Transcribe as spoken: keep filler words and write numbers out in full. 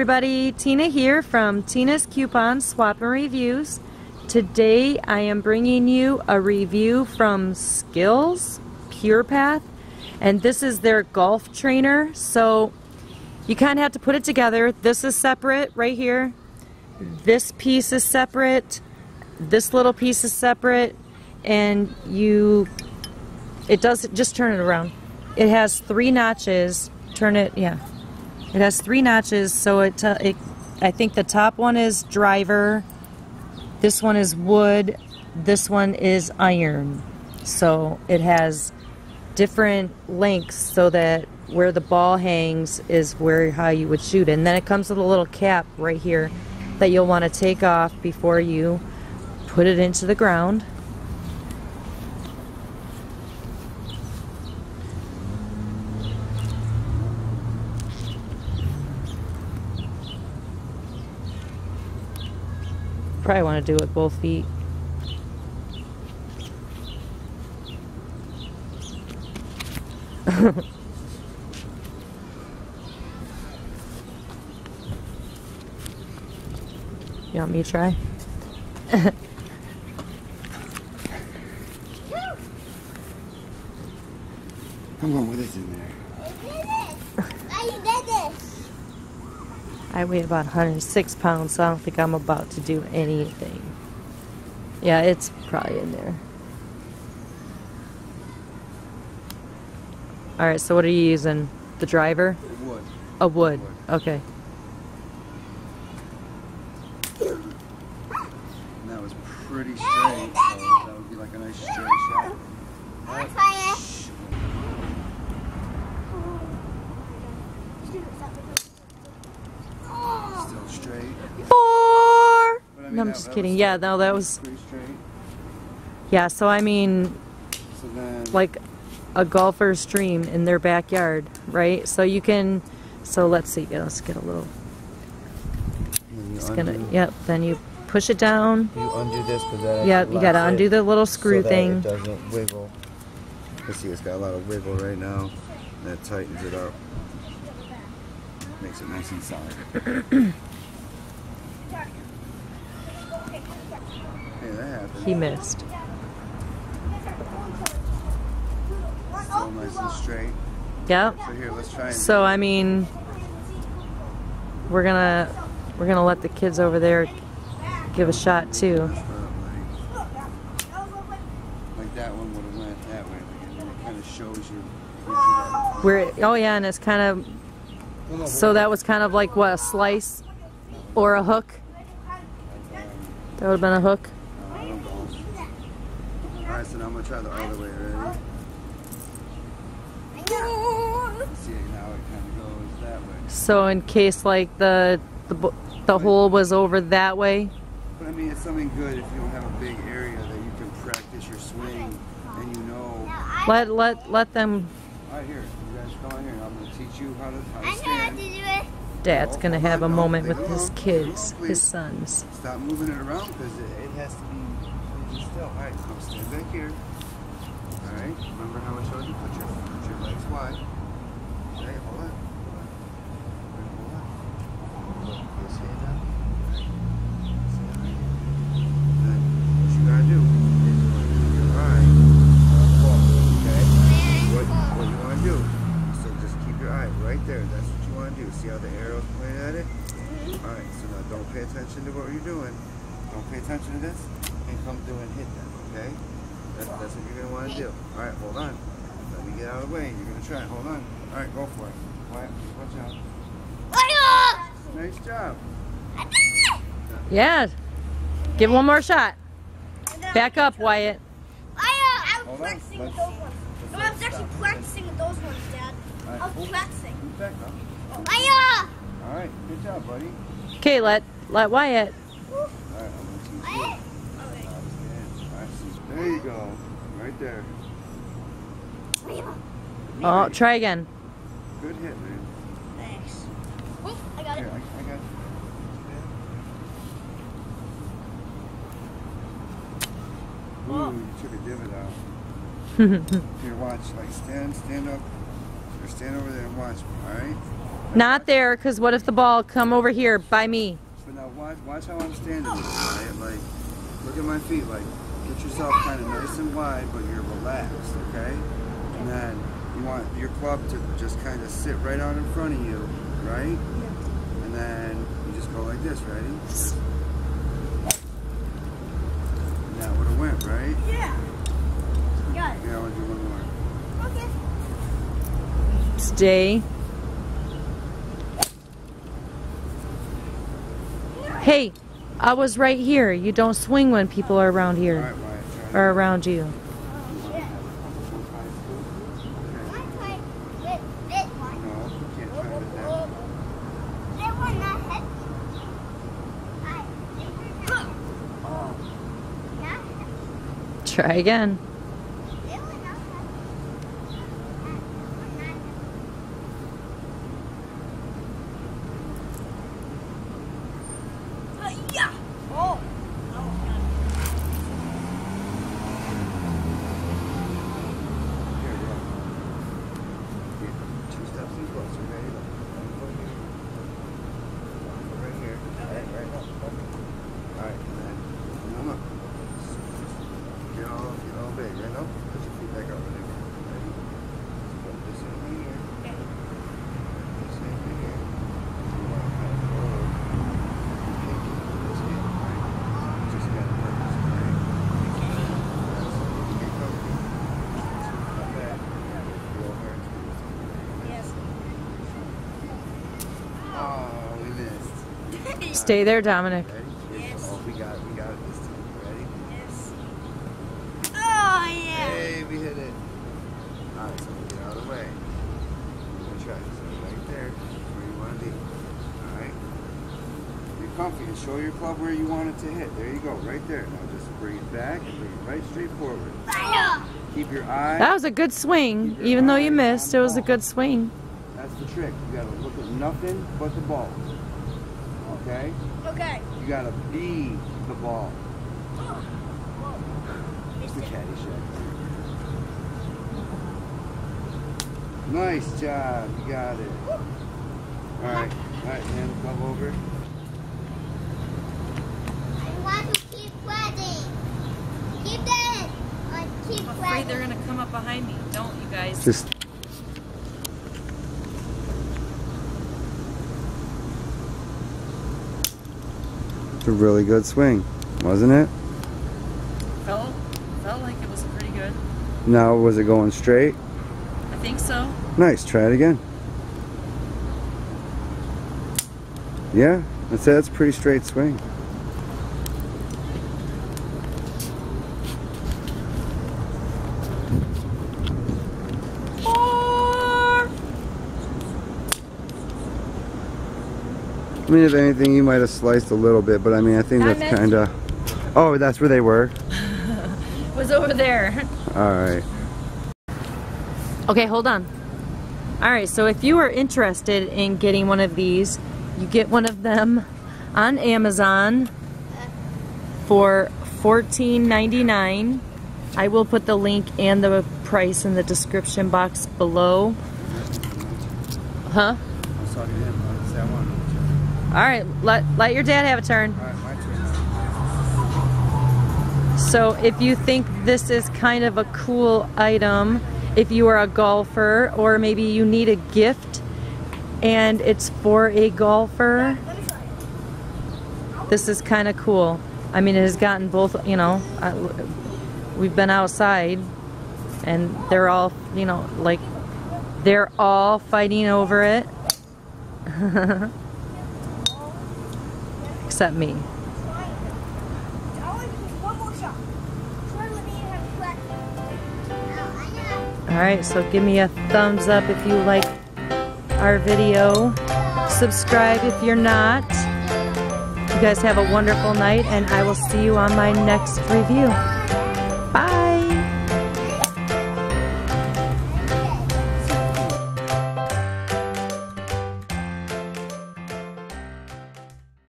everybody, Tina here from Tina's Coupon Swap and Reviews. Today I am bringing you a review from Skills Pure Path, and this is their golf trainer. So you kind of have to put it together. This is separate right here. This piece is separate. This little piece is separate, and you it does just turn it around. It has three notches. Turn it, yeah. It has three notches, so it, it I think the top one is driver, this one is wood, this one is iron. So it has different lengths so that where the ball hangs is where how you would shoot. And then it comes with a little cap right here that you'll want to take off before you put it into the ground. Probably want to do it with both feet. You want me to try? I'm going with this in there. I weigh about one hundred six pounds, so I don't think I'm about to do anything. Yeah, it's probably in there. Alright, so what are you using? The driver? Wood. A wood. Wood. Okay. And that was pretty straight. So that would be like a nice straight shot. I'll try it. Four. No, I'm just kidding. Yeah, no, that was. Yeah, so I mean, like a golfer's dream in their backyard, right? So you can. So let's see. Yeah, let's get a little. Just gonna. Yep. Then you push it down. You undo this, but then. Yep. You gotta undo the little screw thing. It doesn't wiggle. You see, it's got a lot of wiggle right now. That tightens it up. Makes it nice and solid. He missed. Still nice and straight. Yep. So here, let's try and so I mean, we're gonna we're gonna let the kids over there give a shot too. Like that one would have went that way, and it kind of shows you where. It, oh yeah, and it's kind of so that was kind of like what, a slice or a hook. That would have been a hook. Alright, so now I'm going to try the other way, ready? See, now it kind of goes that way. So in case, like, the the, the hole was over that way? But, I mean, it's something good if you don't have a big area that you can practice your swing and you know... Let, let, let them... Alright, here. You guys go on here. I'm going to teach you how to, how to stand. I know how to do it. Dad's going to have a moment with his kids, his sons. Stop moving it around because it, it has to be... Alright, so stand back here. Alright, remember how I showed you? Put your, put your legs wide. Okay, hold on. Hold on. Hold on. This hand up. Alright. Then, what you gotta do is you gotta keep your eye on the ball. Okay? What, what you wanna do? So just keep your eye right there. That's what you wanna do. See how the arrow's pointed at it? Alright, so now don't pay attention to what you're doing. Don't pay attention to this. And come through and hit them, okay? That's, that's what you're going to want to do. All right, hold on. Let me get out of the way. You're going to try it. Hold on. All right, go for it. All right, watch out. Nice job. Yeah. Give one more shot. Back up, Wyatt. I was practicing with those ones. No, I was actually practicing with those ones, Dad. I was practicing. Move back up. All right, good job, buddy. Okay, let, let Wyatt. All right, I'm going to teach you. There you go. Right there. Oh, try again. Good hit, man. Thanks. Oops, I got it. Here, I, I got it. Ooh, you took a divot out. Here, watch. Like, stand, stand up. Or stand over there and watch me, alright? Not there, because what if the ball come over here by me? But now watch, watch how I'm standing, right? Like, look at my feet. Like, get yourself kind of nice and wide, but you're relaxed, okay? And then you want your club to just kind of sit right out in front of you, right? Yeah. And then you just go like this, ready? And that would have went, right? Yeah. Got it. Yeah, I want to do one more. Okay. Stay. Hey, I was right here. You don't swing when people are around here. All right, Wyatt, try or around you. Oh, shit. Try again. Stay there, Dominic. Yes. Oh, we got it. We got it this time. Ready? Yes. Oh, yeah. Hey, we hit it. All right, so we get out of the way. We're going to try this right there. Where you want to be. All right? Be comfy and show your club where you want it to hit. There you go. Right there. Now just bring it back and bring it right straight forward. Fire! Keep your eye. That was a good swing. Even though you missed, it was a good swing. That's the trick. You got to look at nothing but the ball. Okay? Okay. You gotta be the ball. Oh. It's the caddy shot. Nice job. You got it. Alright. Alright, hand the club over. I want to keep riding. Keep that. I keep riding. I'm afraid they're gonna come up behind me. Don't you guys? Just a really good swing, wasn't it? Felt, felt like it was pretty good. Now, was it going straight? I think so. Nice, try it again. Yeah, I'd say that's a pretty straight swing. I mean, if anything, you might have sliced a little bit, but I mean, I think that's kind of... Oh, that's where they were? It was over there. All right. Okay, hold on. All right, so if you are interested in getting one of these, you get one of them on Amazon for fourteen ninety-nine. I will put the link and the price in the description box below. Huh? I was talking to him. I didn't say I wanted. All right, let, let your dad have a turn. All right, my turn. So if you think this is kind of a cool item, if you are a golfer or maybe you need a gift and it's for a golfer, this is kind of cool. I mean, it has gotten both, you know, I, we've been outside and they're all, you know, like, they're all fighting over it. Except me. Alright, so give me a thumbs up if you like our video. Subscribe if you're not. You guys have a wonderful night and I will see you on my next review. Bye!